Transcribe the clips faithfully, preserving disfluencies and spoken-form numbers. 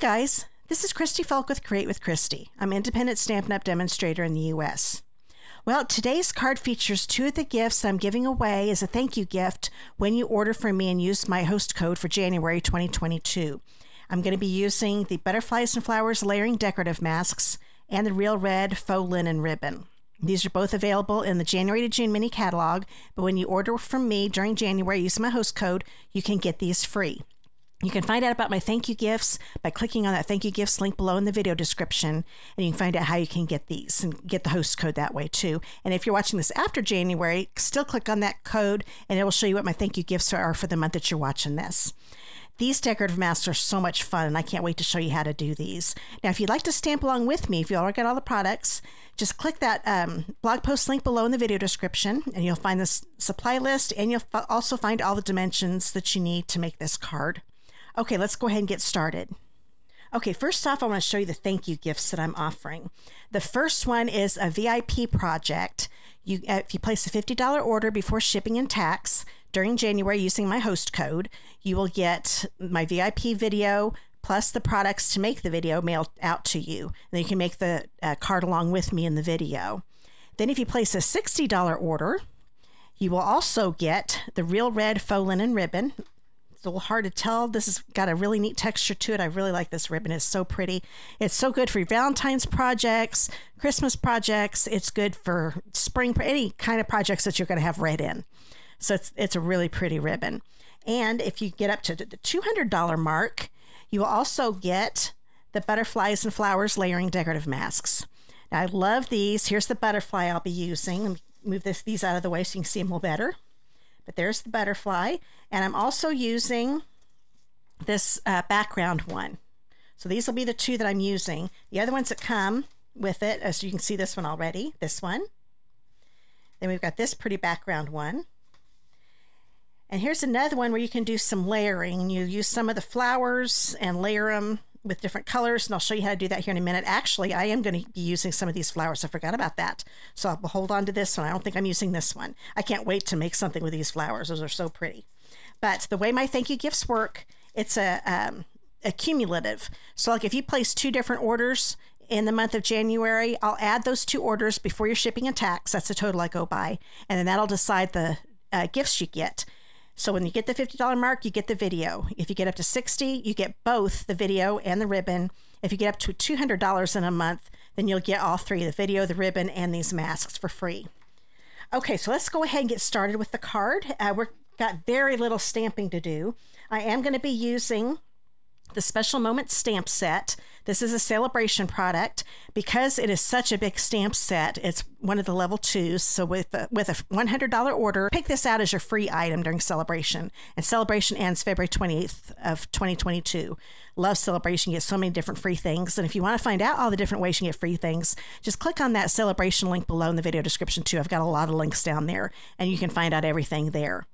guys, this is Christy Falk with Create with Christy. I'm an independent Stampin' Up! Demonstrator in the U S Well, today's card features two of the gifts I'm giving away as a thank you gift when you order from me and use my host code for January twenty twenty-two. I'm going to be using the Butterflies and Flowers Layering Decorative Masks and the Real Red Faux Linen Ribbon. These are both available in the January to June mini catalog, but when you order from me during January using my host code, you can get these free. You can find out about my thank you gifts by clicking on that thank you gifts link below in the video description, and you can find out how you can get these and get the host code that way too. And if you're watching this after January, still click on that code and it will show you what my thank you gifts are for the month that you're watching this. These decorative masks are so much fun, and I can't wait to show you how to do these. Now, if you'd like to stamp along with me, if you already got all the products, just click that um, blog post link below in the video description, and you'll find this supply list, and you'll also find all the dimensions that you need to make this card. Okay, let's go ahead and get started. Okay, first off, I want to show you the thank you gifts that I'm offering. The first one is a V I P project. You, if you place a fifty dollar order before shipping and tax during January using my host code, you will get my V I P video plus the products to make the video mailed out to you. And then you can make the uh, card along with me in the video. Then if you place a sixty dollar order, you will also get the Real Red Faux Linen Ribbon. It's a little hard to tell. This has got a really neat texture to it. I really like this ribbon. It's so pretty. It's so good for your Valentine's projects, Christmas projects. It's good for spring, any kind of projects that you're going to have red in. So it's, it's a really pretty ribbon. And if you get up to the two hundred dollar mark, you will also get the Butterflies and Flowers Layering Decorative Masks. Now, I love these. Here's the butterfly I'll be using. Let me move this, these out of the way so you can see them a little better. But there's the butterfly, and I'm also using this uh, background one. So these will be the two that I'm using. The other ones that come with it, as you can see this one already, this one. Then we've got this pretty background one. And here's another one where you can do some layering. You use some of the flowers and layer them with different colors, and I'll show you how to do that here in a minute. Actually, I am going to be using some of these flowers. I forgot about that. So I'll hold on to this one. I don't think I'm using this one. I can't wait to make something with these flowers. Those are so pretty. But the way my thank you gifts work, it's a, um, a cumulative. So like if you place two different orders in the month of January, I'll add those two orders before your shipping and tax. That's the total I go by. And then that'll decide the uh, gifts you get. So when you get the fifty dollar mark, you get the video. If you get up to sixty, you get both the video and the ribbon. If you get up to two hundred dollars in a month, then you'll get all three, the video, the ribbon, and these masks for free. Okay, so let's go ahead and get started with the card. Uh, we've got very little stamping to do. I am gonna be using the Special Moments stamp set. This is a Sale-A-Bration product. Because it is such a big stamp set, it's one of the level twos. So with a, with a one hundred dollar order, pick this out as your free item during Sale-A-Bration. And Sale-A-Bration ends February twenty-eighth of twenty twenty-two. Love Sale-A-Bration. You get so many different free things. And if you want to find out all the different ways you can get free things, just click on that Sale-A-Bration link below in the video description too. I've got a lot of links down there and you can find out everything there.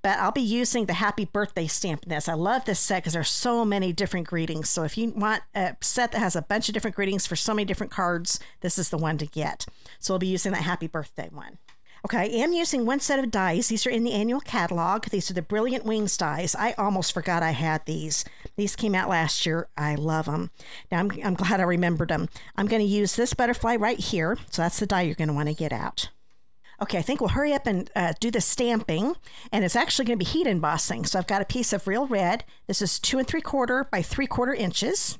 But I'll be using the happy birthday stamp in this. I love this set because there's so many different greetings. So if you want a set that has a bunch of different greetings for so many different cards, this is the one to get. So I'll be using that happy birthday one. Okay, I am using one set of dies. These are in the annual catalog. These are the Brilliant Wings dies. I almost forgot I had these. These came out last year. I love them. Now, I'm, I'm glad I remembered them. I'm going to use this butterfly right here. So that's the die you're going to want to get out. Okay, I think we'll hurry up and uh, do the stamping, and it's actually going to be heat embossing. So I've got a piece of Real Red. This is two and three quarter by three quarter inches.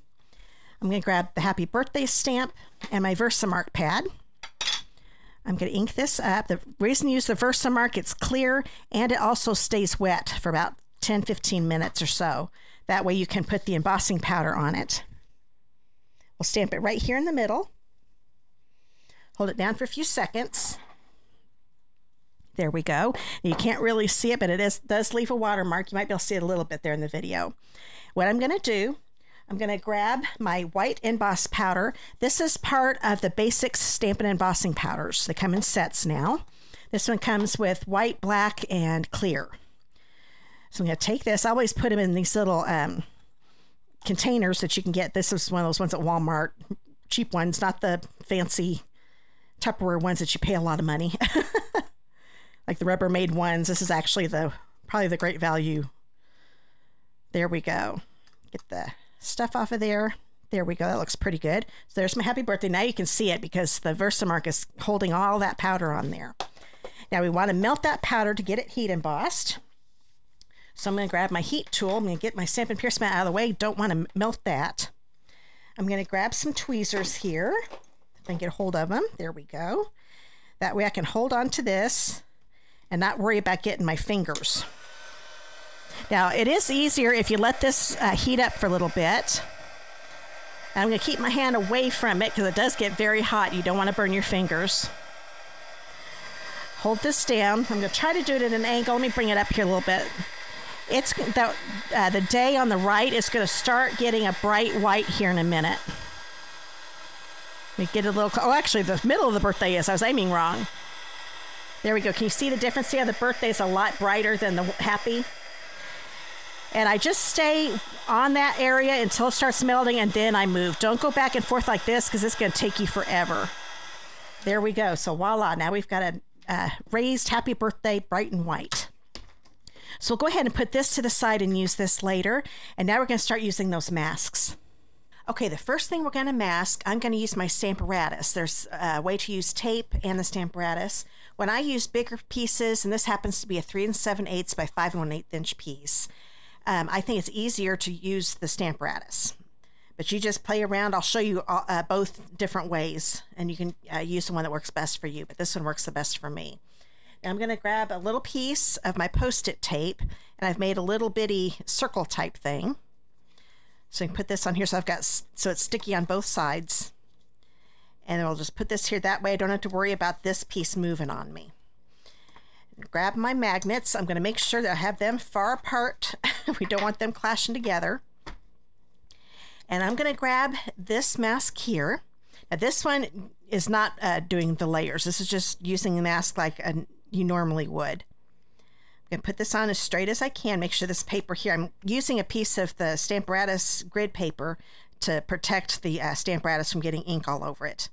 I'm going to grab the Happy Birthday stamp and my Versamark pad. I'm going to ink this up. The reason you use the Versamark, it's clear, and it also stays wet for about ten to fifteen minutes or so. That way you can put the embossing powder on it. We'll stamp it right here in the middle. Hold it down for a few seconds. There we go. You can't really see it, but it is, does leave a watermark. You might be able to see it a little bit there in the video. What I'm going to do, I'm going to grab my white emboss powder. This is part of the basic Stampin' embossing powders. They come in sets now. This one comes with white, black, and clear. So I'm going to take this. I always put them in these little um, containers that you can get. This is one of those ones at Walmart, cheap ones, not the fancy Tupperware ones that you pay a lot of money. Like the Rubbermaid ones. This is actually the, probably the great value. There we go. Get the stuff off of there. There we go. That looks pretty good. So there's my happy birthday. Now you can see it because the Versamark is holding all that powder on there. Now we want to melt that powder to get it heat embossed. So I'm going to grab my heat tool. I'm going to get my Stampin' Pierce mat out of the way. Don't want to melt that. I'm going to grab some tweezers here. If I can get a hold of them. There we go. That way I can hold on to this and not worry about getting my fingers. Now it is easier if you let this uh, heat up for a little bit. I'm going to keep my hand away from it because it does get very hot. You don't want to burn your fingers. Hold this down. I'm going to try to do it at an angle. Let me bring it up here a little bit. It's the, uh, the day on the right is going to start getting a bright white here in a minute. Let me get a little... Oh, actually, the middle of the birthday is. I was aiming wrong. There we go. Can you see the difference here? The birthday is a lot brighter than the happy. And I just stay on that area until it starts melting, and then I move. Don't go back and forth like this because it's going to take you forever. There we go. So voila. Now we've got a uh, raised happy birthday bright and white. So we'll go ahead and put this to the side and use this later. And now we're going to start using those masks. Okay, the first thing we're going to mask, I'm going to use my Stamparatus. There's a way to use tape and the Stamparatus. When I use bigger pieces, and this happens to be a three and seven eighths by five and one eighth inch piece, um, I think it's easier to use the Stamparatus. But you just play around. I'll show you all, uh, both different ways, and you can uh, use the one that works best for you, but this one works the best for me. Now I'm going to grab a little piece of my Post-it tape, and I've made a little bitty circle type thing. So I can put this on here so I've got, so it's sticky on both sides. And then I'll just put this here. That way I don't have to worry about this piece moving on me. Grab my magnets. I'm going to make sure that I have them far apart. We don't want them clashing together. And I'm going to grab this mask here. Now this one is not uh, doing the layers. This is just using the mask like a you normally would. I'm going to put this on as straight as I can. Make sure this paper here, I'm using a piece of the Stamparatus grid paper to protect the uh, Stamparatus from getting ink all over it.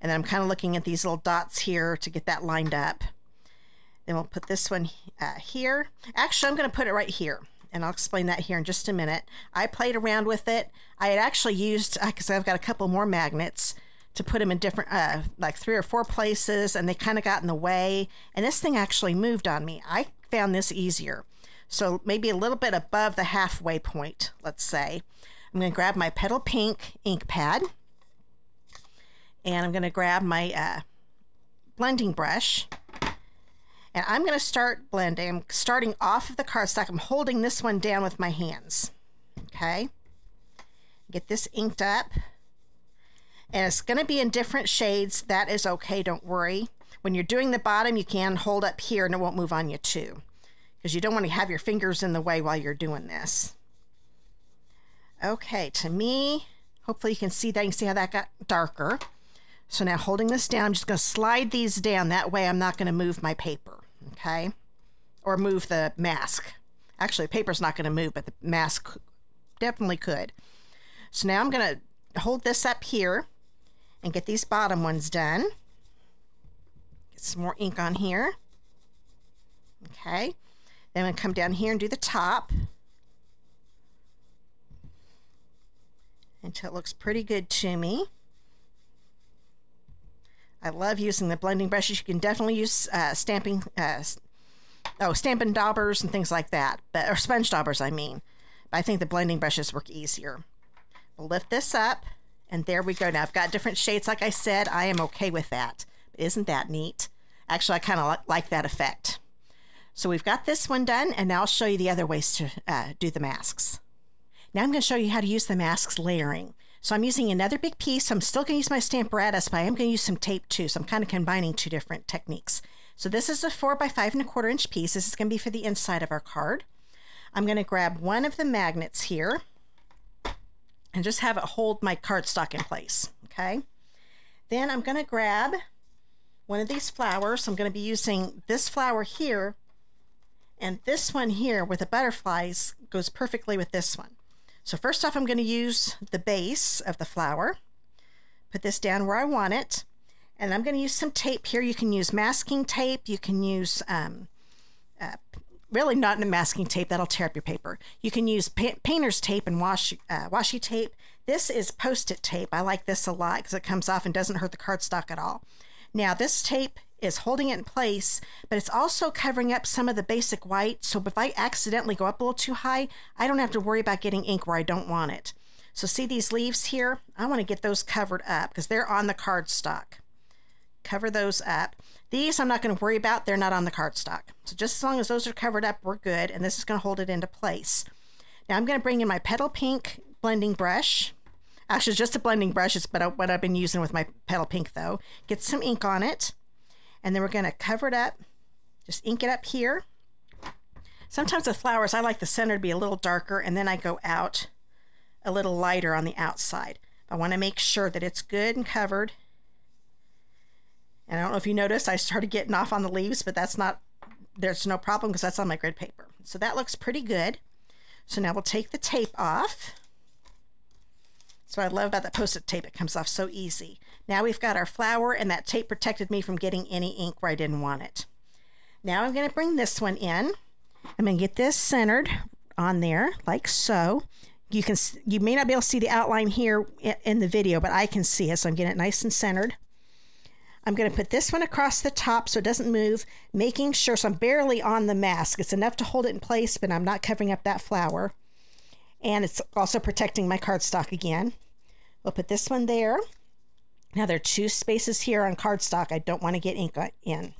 And then I'm kind of looking at these little dots here to get that lined up. Then we'll put this one uh, here. Actually, I'm going to put it right here, and I'll explain that here in just a minute. I played around with it. I had actually used, because I've got a couple more magnets, to put them in different, uh, like three or four places, and they kind of got in the way. And this thing actually moved on me. I found this easier. So maybe a little bit above the halfway point, let's say. I'm going to grab my Petal Pink ink pad, and I'm going to grab my uh, blending brush, and I'm going to start blending. I'm starting off of the cardstock. I'm holding this one down with my hands. Okay. Get this inked up. And it's going to be in different shades. That is okay. Don't worry. When you're doing the bottom, you can hold up here and it won't move on you too, because you don't want to have your fingers in the way while you're doing this. Okay, to me, hopefully you can see that. You can see how that got darker. So now holding this down, I'm just going to slide these down. That way I'm not going to move my paper, okay? Or move the mask. Actually, the paper's not going to move, but the mask definitely could. So now I'm going to hold this up here and get these bottom ones done. Get some more ink on here. Okay. Then I'm going to come down here and do the top until it looks pretty good to me. I love using the blending brushes. You can definitely use uh, stamping, uh, oh, stamping daubers and things like that, but or sponge daubers, I mean. But I think the blending brushes work easier. We'll lift this up, and there we go. Now I've got different shades, like I said. I am okay with that. Isn't that neat? Actually, I kind of like that effect. So we've got this one done, and now I'll show you the other ways to uh, do the masks. Now I'm going to show you how to use the masks layering. So I'm using another big piece. I'm still going to use my Stamparatus, but I am going to use some tape too. So I'm kind of combining two different techniques. So this is a four by five and a quarter inch piece. This is going to be for the inside of our card. I'm going to grab one of the magnets here and just have it hold my cardstock in place. Okay. Then I'm going to grab one of these flowers. I'm going to be using this flower here, and this one here with the butterflies goes perfectly with this one. So first off, I'm going to use the base of the flower, put this down where I want it, and I'm going to use some tape here. You can use masking tape, you can use um, uh, really not in masking tape, that'll tear up your paper. You can use pa painter's tape and wash, uh, washi tape. This is post-it tape. I like this a lot because it comes off and doesn't hurt the cardstock at all. Now this tape is holding it in place, but it's also covering up some of the basic white, so if I accidentally go up a little too high, I don't have to worry about getting ink where I don't want it. So see these leaves here? I want to get those covered up because they're on the cardstock. Cover those up. These I'm not going to worry about, they're not on the cardstock. So just as long as those are covered up, we're good, and this is going to hold it into place. Now I'm going to bring in my Petal Pink blending brush. Actually, it's just a blending brush, it's what I've been using with my Petal Pink though. Get some ink on it. And then we're going to cover it up, just ink it up here. Sometimes with flowers, I like the center to be a little darker, and then I go out a little lighter on the outside. I want to make sure that it's good and covered. And I don't know if you noticed, I started getting off on the leaves, but that's not, there's no problem because that's on my grid paper. So that looks pretty good. So now we'll take the tape off. So I love about that post-it tape, it comes off so easy. Now we've got our flower, and that tape protected me from getting any ink where I didn't want it. Now I'm going to bring this one in. I'm going to get this centered on there like so. You can, you may not be able to see the outline here in the video, but I can see it, so I'm getting it nice and centered. I'm going to put this one across the top so it doesn't move, making sure, so I'm barely on the mask. It's enough to hold it in place, but I'm not covering up that flower. And it's also protecting my cardstock again. We'll put this one there. Now there are two spaces here on cardstock I don't want to get ink in.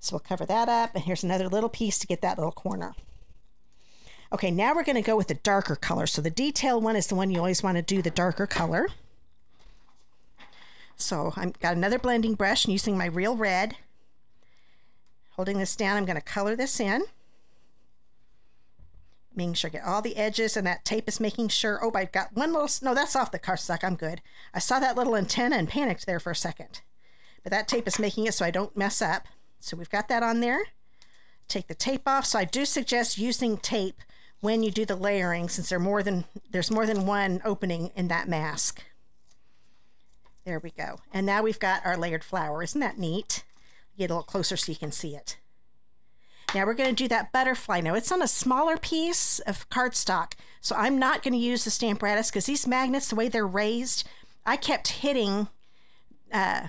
So we'll cover that up, and here's another little piece to get that little corner. Okay, now we're going to go with the darker color. So the detail one is the one you always want to do the darker color. So I've got another blending brush and using my Real Red. Holding this down, I'm going to color this in. Making sure I get all the edges, and that tape is making sure, oh, I've got one little, no, that's off the cardstock, I'm good. I saw that little antenna and panicked there for a second. But that tape is making it so I don't mess up. So we've got that on there. Take the tape off. So I do suggest using tape when you do the layering, since there are more than, there's more than one opening in that mask. There we go. And now we've got our layered flower. Isn't that neat? Get a little closer so you can see it. Now we're going to do that butterfly. Now it's on a smaller piece of cardstock, so I'm not going to use the Stamparatus because these magnets, the way they're raised, I kept hitting uh,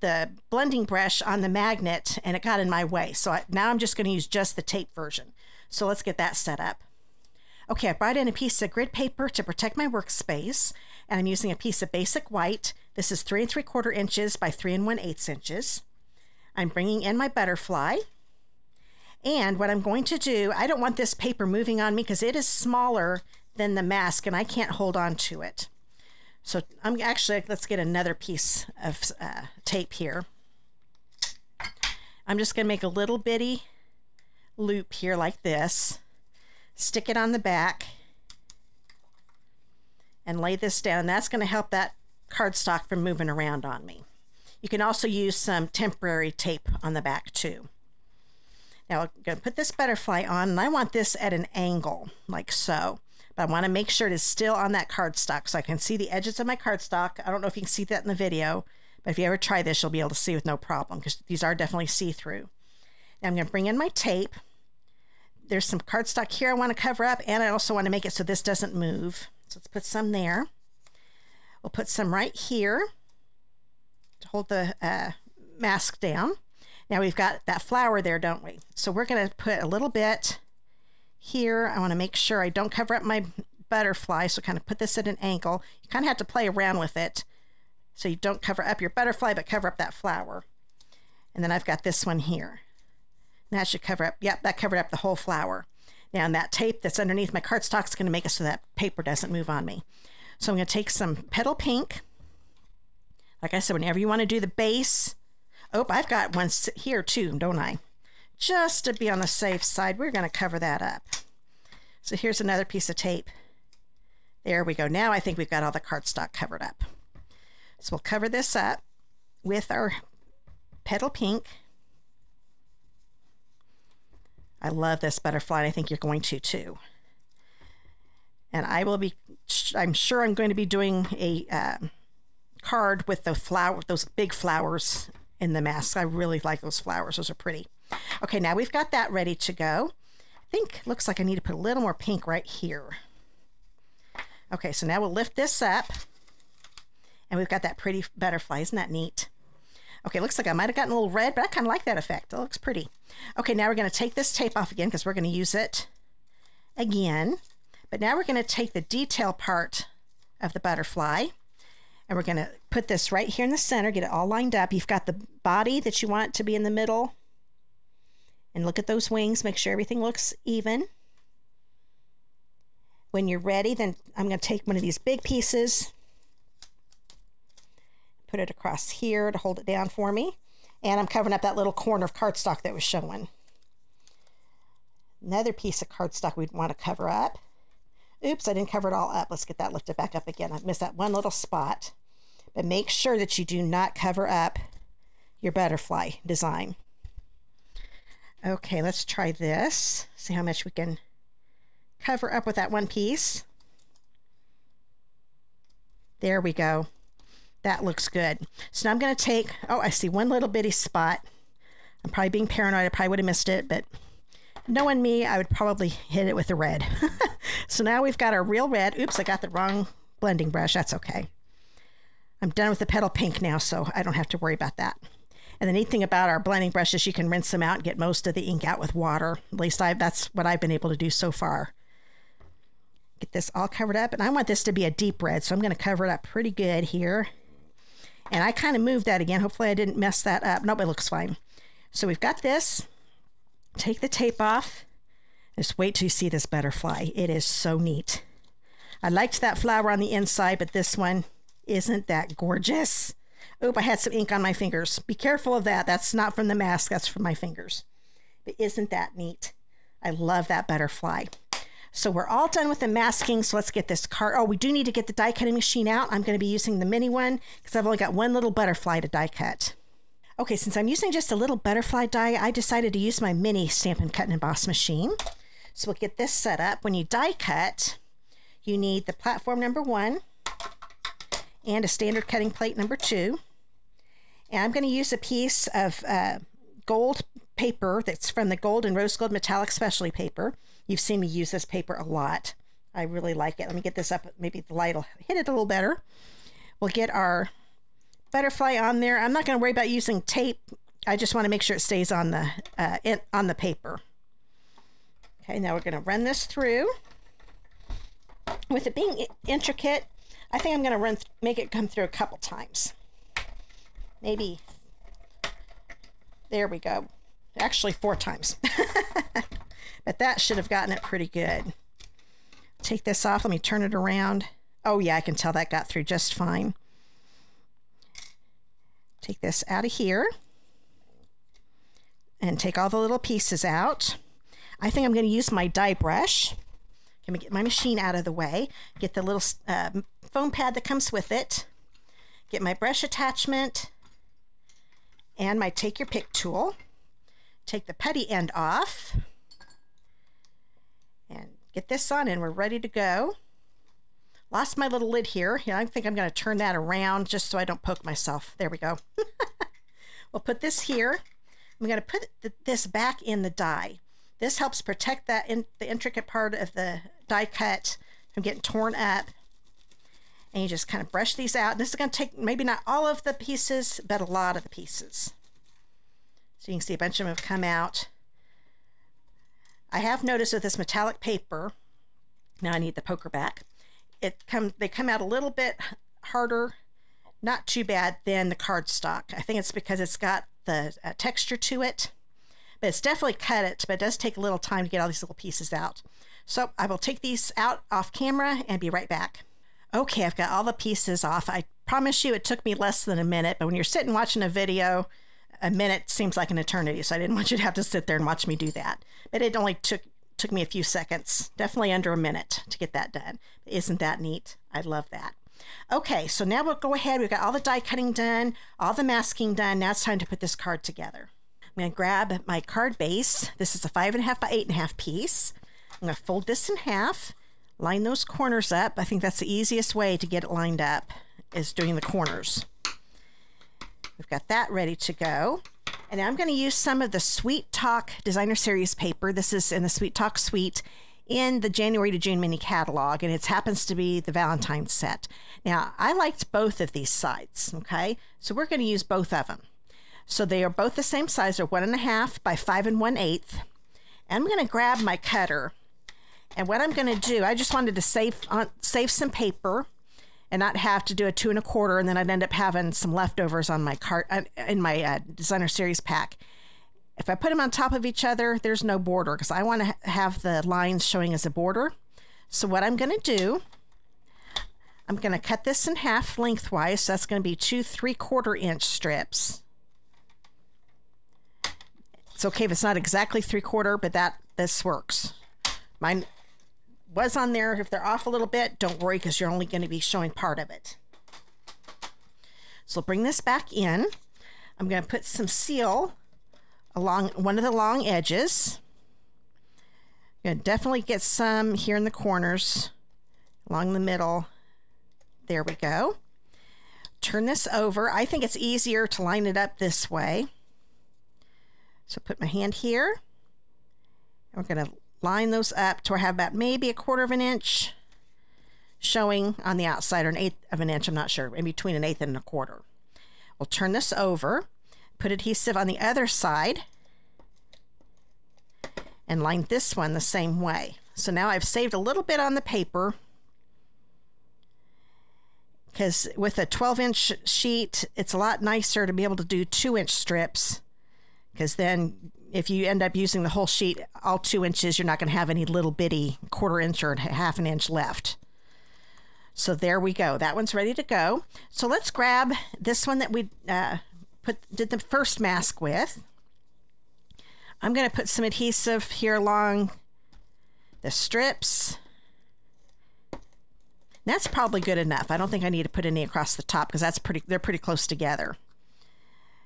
the blending brush on the magnet and it got in my way. So I, now I'm just going to use just the tape version. So let's get that set up. Okay, I brought in a piece of grid paper to protect my workspace, and I'm using a piece of basic white. This is three and three quarter inches by three and one eighth inches. I'm bringing in my butterfly. And what I'm going to do, I don't want this paper moving on me because it is smaller than the mask and I can't hold on to it. So I'm actually, let's get another piece of uh, tape here. I'm just going to make a little bitty loop here like this, stick it on the back and lay this down. That's going to help that cardstock from moving around on me. You can also use some temporary tape on the back too. Now I'm going to put this butterfly on, and I want this at an angle, like so. But I want to make sure it is still on that cardstock, so I can see the edges of my cardstock. I don't know if you can see that in the video, but if you ever try this, you'll be able to see with no problem, because these are definitely see-through. Now I'm going to bring in my tape. There's some cardstock here I want to cover up, and I also want to make it so this doesn't move. So let's put some there. We'll put some right here to hold the uh, mask down. Now we've got that flower there, don't we? So we're going to put a little bit here. I want to make sure I don't cover up my butterfly, so kind of put this at an angle. You kind of have to play around with it so you don't cover up your butterfly, but cover up that flower. And then I've got this one here. And that should cover up, yep, that covered up the whole flower. Now, and that tape that's underneath my cardstock is going to make it so that paper doesn't move on me. So I'm going to take some Petal Pink. Like I said, whenever you want to do the base, oh, I've got one here too, don't I? Just to be on the safe side, we're going to cover that up. So here's another piece of tape. There we go. Now I think we've got all the cardstock covered up. So we'll cover this up with our Petal Pink. I love this butterfly, and I think you're going to too. And I will be, I'm sure I'm going to be doing a uh, card with the flower, those big flowers in the mask. I really like those flowers. Those are pretty. Okay, now we've got that ready to go. think looks like I need to put a little more pink right here. Okay, so now we'll lift this up and we've got that pretty butterfly. Isn't that neat? Okay, looks like I might have gotten a little red, but I kind of like that effect. It looks pretty. Okay, now we're going to take this tape off again because we're going to use it again. But now we're going to take the detail part of the butterfly and we're going to put this right here in the center, get it all lined up. You've got the body that you want to be in the middle. And look at those wings, make sure everything looks even. When you're ready, then I'm going to take one of these big pieces, put it across here to hold it down for me. And I'm covering up that little corner of cardstock that was showing. Another piece of cardstock we'd want to cover up. Oops, I didn't cover it all up. Let's get that lifted back up again. I've missed that one little spot. But make sure that you do not cover up your butterfly design. Okay, let's try this. See how much we can cover up with that one piece. There we go. That looks good. So now I'm going to take, oh, I see one little bitty spot. I'm probably being paranoid. I probably would have missed it, but knowing me, I would probably hit it with the red. So now we've got our real red. Oops, I got the wrong blending brush. That's okay. I'm done with the petal pink now, so I don't have to worry about that. And the neat thing about our blending brushes, you can rinse them out and get most of the ink out with water. At least I, that's what I've been able to do so far. Get this all covered up. And I want this to be a deep red, so I'm going to cover it up pretty good here. And I kind of moved that again. Hopefully I didn't mess that up. Nope, it looks fine. So we've got this. Take the tape off. Just wait till you see this butterfly. It is so neat. I liked that flower on the inside, but this one, isn't that gorgeous? Oop, I had some ink on my fingers. Be careful of that. That's not from the mask. That's from my fingers. But isn't that neat? I love that butterfly. So we're all done with the masking. So let's get this card. Oh, we do need to get the die cutting machine out. I'm going to be using the mini one because I've only got one little butterfly to die cut. Okay, since I'm using just a little butterfly die, I decided to use my mini Stampin' Cut and Emboss machine. So we'll get this set up. When you die cut, you need the platform number one and a standard cutting plate number two. And I'm going to use a piece of uh, gold paper that's from the Gold and Rose Gold Metallic Specialty Paper. You've seen me use this paper a lot. I really like it. Let me get this up. Maybe the light will hit it a little better. We'll get our butterfly on there. I'm not going to worry about using tape. I just want to make sure it stays on the, uh, in, on the paper. Okay, now we're going to run this through. With it being intricate, I think I'm going to run make it come through a couple times. Maybe, there we go. Actually four times. But that should have gotten it pretty good. Take this off. Let me turn it around. Oh yeah, I can tell that got through just fine. Take this out of here and take all the little pieces out. I think I'm going to use my die brush. Let me get my machine out of the way. Get the little uh, foam pad that comes with it. Get my brush attachment and my take your pick tool. Take the putty end off and get this on, and we're ready to go. Lost my little lid here. Yeah, I think I'm going to turn that around just so I don't poke myself. There we go. We'll put this here. I'm going to put th this back in the die. This helps protect that in the intricate part of the die cut from getting torn up. And you just kind of brush these out. This is going to take maybe not all of the pieces, but a lot of the pieces. So you can see a bunch of them have come out. I have noticed with this metallic paper, now I need the poker back, it come, they come out a little bit harder, not too bad, than the cardstock. I think it's because it's got the uh, texture to it, but it's definitely cut it, but it does take a little time to get all these little pieces out. So I will take these out off camera and be right back. Okay, I've got all the pieces off. I promise you it took me less than a minute, but when you're sitting watching a video, a minute seems like an eternity, so I didn't want you to have to sit there and watch me do that. But it only took took me a few seconds, definitely under a minute to get that done. Isn't that neat? I love that. Okay, so now we'll go ahead. We've got all the die cutting done, all the masking done. Now it's time to put this card together. I'm going to grab my card base. This is a five and a half by eight and a half piece. I'm going to fold this in half, line those corners up. I think that's the easiest way to get it lined up, is doing the corners. We've got that ready to go. And I'm going to use some of the Sweet Talk Designer Series paper. This is in the Sweet Talk Suite in the January to June mini catalog, and it happens to be the Valentine's set. Now, I liked both of these sides, okay? So we're going to use both of them. So they are both the same size. They're one and a half by five and one eighth. And I'm going to grab my cutter. And what I'm going to do, I just wanted to save on, save some paper and not have to do a two and a quarter, and then I'd end up having some leftovers on my cart uh, in my uh, Designer Series pack. If I put them on top of each other, there's no border, because I want to ha have the lines showing as a border. So what I'm going to do, I'm going to cut this in half lengthwise. So that's going to be two three-quarter inch strips. It's okay if it's not exactly three-quarter, but that this works. Mine was on there. If they're off a little bit, don't worry, because you're only going to be showing part of it. So bring this back in. I'm going to put some seal along one of the long edges. I'm going to definitely get some here in the corners, along the middle. There we go. Turn this over. I think it's easier to line it up this way. So put my hand here, and we're going to line those up to where I have about maybe a quarter of an inch showing on the outside, or an eighth of an inch, I'm not sure, in between an eighth and a quarter. We'll turn this over, put adhesive on the other side, and line this one the same way. So now I've saved a little bit on the paper, because with a twelve inch sheet, it's a lot nicer to be able to do two inch strips, because then if you end up using the whole sheet, all two inches, you're not going to have any little bitty quarter inch or half an inch left. So there we go. That one's ready to go. So let's grab this one that we uh, put did the first mask with. I'm going to put some adhesive here along the strips. That's probably good enough. I don't think I need to put any across the top, because that's pretty. They're pretty close together.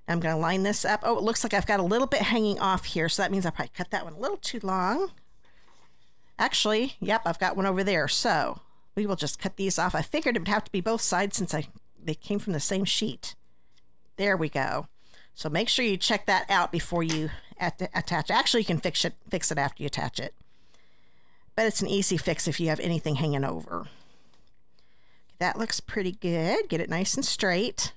I'm going to line this up. Oh, it looks like I've got a little bit hanging off here, so that means I probably cut that one a little too long. Actually, yep, I've got one over there, so we will just cut these off. I figured it would have to be both sides, since I they came from the same sheet. There we go. So make sure you check that out before you at the, attach. Actually, you can fix it, fix it after you attach it, but it's an easy fix if you have anything hanging over. That looks pretty good. Get it nice and straight.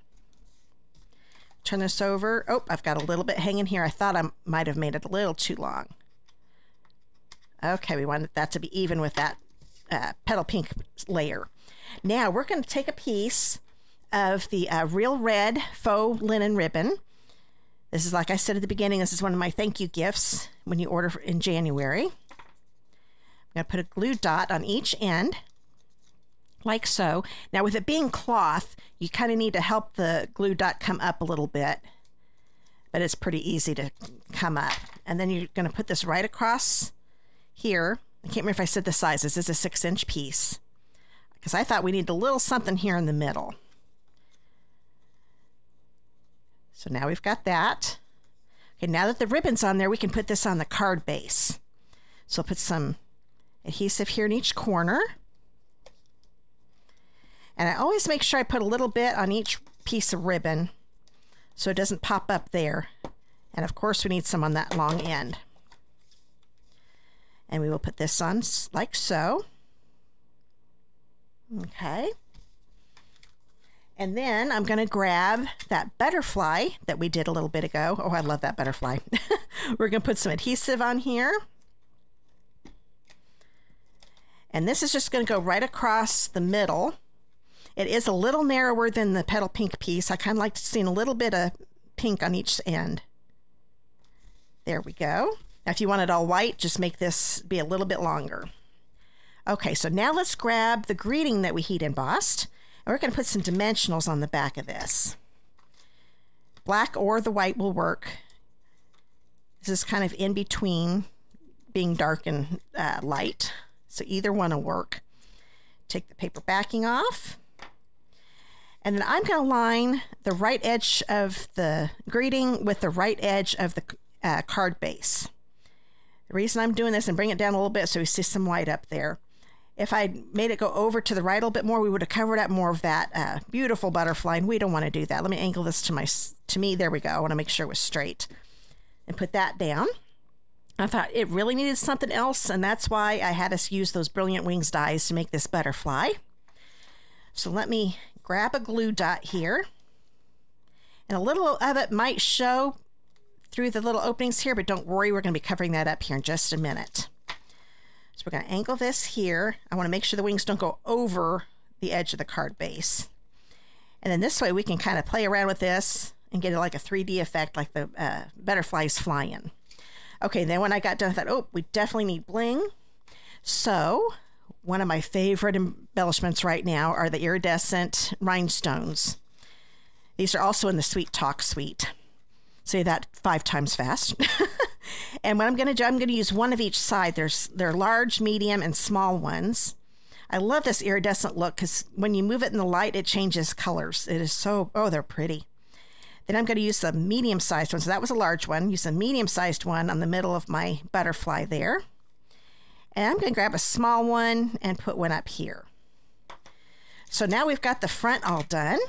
Turn this over. Oh, I've got a little bit hanging here. I thought I might have made it a little too long. Okay, we wanted that to be even with that uh, petal pink layer. Now we're going to take a piece of the uh, Real Red Faux Linen Ribbon. This is, like I said at the beginning, this is one of my thank you gifts when you order in January. I'm going to put a glue dot on each end, like so. Now with it being cloth, you kind of need to help the glue dot come up a little bit, but it's pretty easy to come up. And then you're going to put this right across here. I can't remember if I said the size. This is a six inch piece, because I thought we needed a little something here in the middle. So now we've got that. Okay, now that the ribbon's on there, we can put this on the card base. So I'll put some adhesive here in each corner. And I always make sure I put a little bit on each piece of ribbon so it doesn't pop up there. And of course we need some on that long end. And we will put this on like so. Okay. And then I'm going to grab that butterfly that we did a little bit ago. Oh, I love that butterfly. We're going to put some adhesive on here. And this is just going to go right across the middle. It is a little narrower than the petal pink piece. I kind of like seeing a little bit of pink on each end. There we go. Now, if you want it all white, just make this be a little bit longer. Okay, so now let's grab the greeting that we heat embossed. And we're going to put some dimensionals on the back of this. Black or the white will work. This is kind of in between being dark and uh, light. So either one will work. Take the paper backing off. And then I'm going to line the right edge of the greeting with the right edge of the uh, card base. The reason I'm doing this, and bring it down a little bit so we see some white up there, If I made it go over to the right a little bit more, we would have covered up more of that uh, beautiful butterfly, and we don't want to do that. Let me angle this to my to me. There we go. I want to make sure it was straight, and put that down. I thought it really needed something else, and that's why I had us use those Brilliant Wings dies to make this butterfly. So let me grab a glue dot here, and a little of it might show through the little openings here, but don't worry, we're going to be covering that up here in just a minute. So we're going to angle this here. I want to make sure the wings don't go over the edge of the card base. And then this way we can kind of play around with this and get it like a three D effect, like the uh, butterflies flying. Okay, then when I got done, I thought, oh, we definitely need bling. So one of my favorite embellishments right now are the iridescent rhinestones. These are also in the Sweet Talk suite. Say that five times fast. And what I'm going to do, I'm going to use one of each side. There's there are large, medium, and small ones. I love this iridescent look because when you move it in the light, it changes colors. It is so, oh, they're pretty. Then I'm going to use the medium-sized one. So that was a large one. Use a medium-sized one on the middle of my butterfly there. And I'm going to grab a small one and put one up here. So now we've got the front all done.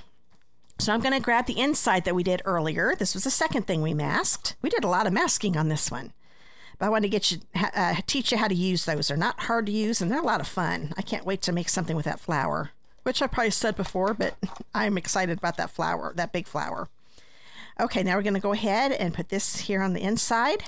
So I'm going to grab the inside that we did earlier. This was the second thing we masked. We did a lot of masking on this one, but I wanted to get you, uh, teach you how to use those. They're not hard to use, and they're a lot of fun. I can't wait to make something with that flower, which I probably said before, but I'm excited about that flower, that big flower. Okay, now we're going to go ahead and put this here on the inside.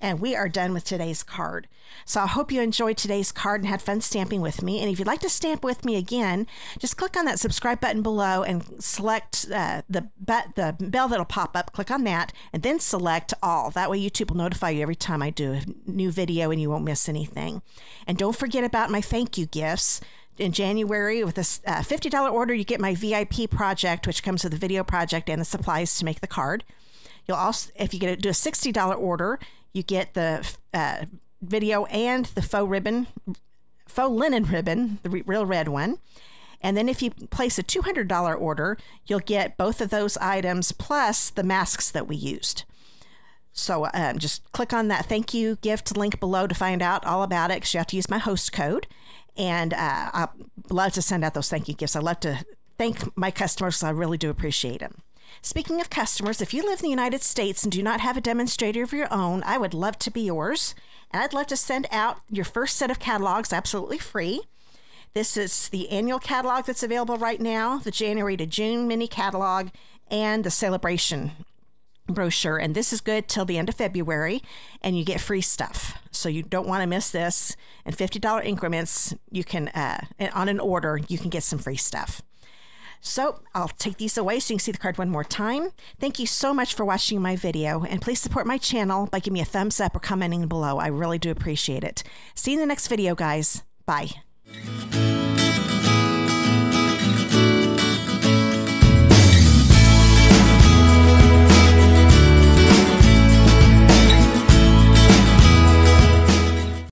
And we are done with today's card. So I hope you enjoyed today's card and had fun stamping with me. And if you'd like to stamp with me again, just click on that subscribe button below and select uh, the, the bell that'll pop up. Click on that and then select all. That way YouTube will notify you every time I do a new video and you won't miss anything. And don't forget about my thank you gifts. In January, with a fifty dollar order, you get my V I P project, which comes with the video project and the supplies to make the card. You'll also, if you get to do a sixty dollar order, you get the uh, video and the faux ribbon, faux linen ribbon, the real red one. And then if you place a two hundred dollar order, you'll get both of those items plus the masks that we used. So um, just click on that thank you gift link below to find out all about it, because you have to use my host code. And uh, I love to send out those thank you gifts. I love to thank my customers, so I really do appreciate them. Speaking of customers, if you live in the United States and do not have a demonstrator of your own, I would love to be yours. And I'd love to send out your first set of catalogs absolutely free. This is the annual catalog that's available right now, the January to June mini catalog, and the Sale-A-Bration brochure. And this is good till the end of February, and you get free stuff. So you don't want to miss this. In fifty dollar increments, you can, uh, on an order, you can get some free stuff. So I'll take these away so you can see the card one more time. Thank you so much for watching my video, and please support my channel by giving me a thumbs up or commenting below. I really do appreciate it. See you in the next video, guys. Bye.